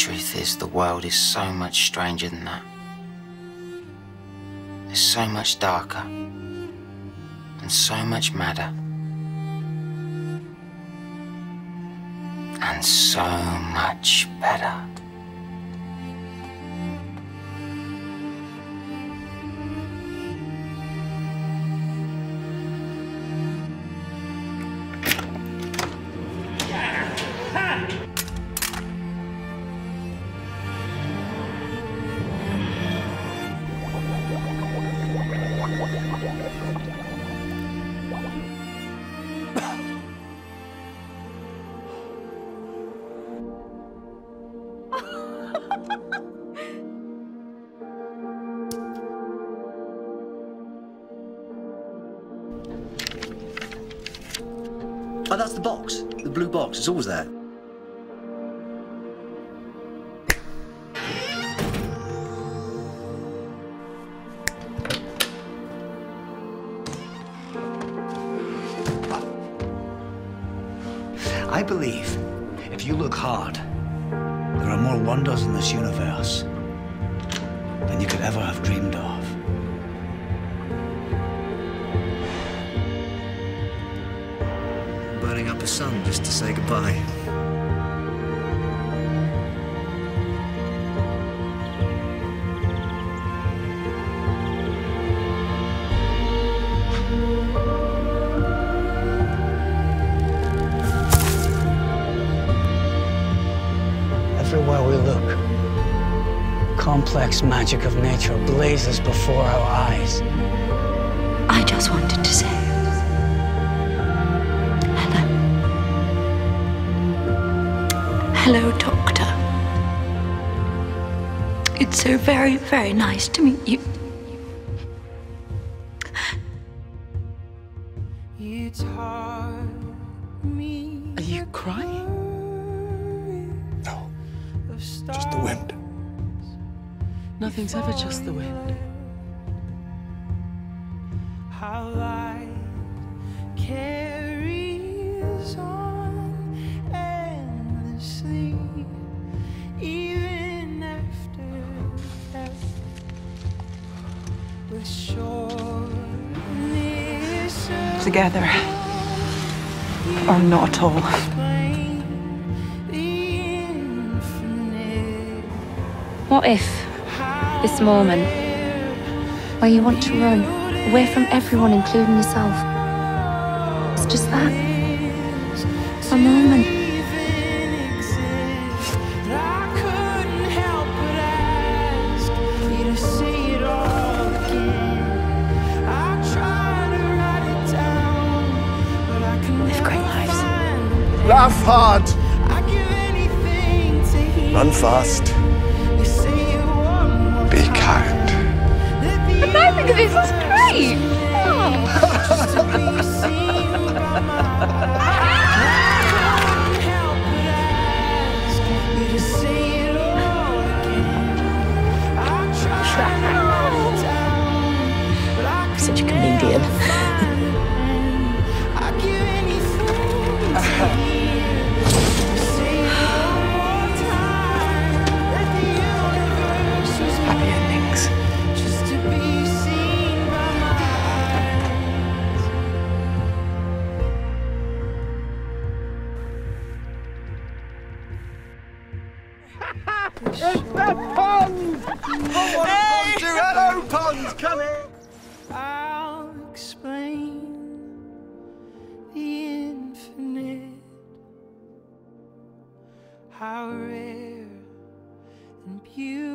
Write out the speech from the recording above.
truth is, the world is so much stranger than that. It's so much darker and so much madder and so much better. Oh, that's the box. The blue box. It's always there. I believe if you look hard, there are more wonders in this universe than you could ever have dreamed of. Burning up a sun just to say goodbye. Everywhere we look, complex magic of nature blazes before our eyes. I just wanted to say hello, Doctor. It's so very, very nice to meet you. Are you crying? No, just the wind. Nothing's ever just the wind. How light carries on. Together, or not at all. What if this moment where you want to run away from everyone, including yourself, it's just that? A moment. Laugh hard. Run fast. Be kind. And I think this is great. Oh. Such a comedian. It's the pond! Hey! Hello, ponds, come here! I'll explain the infinite, how rare and beautiful.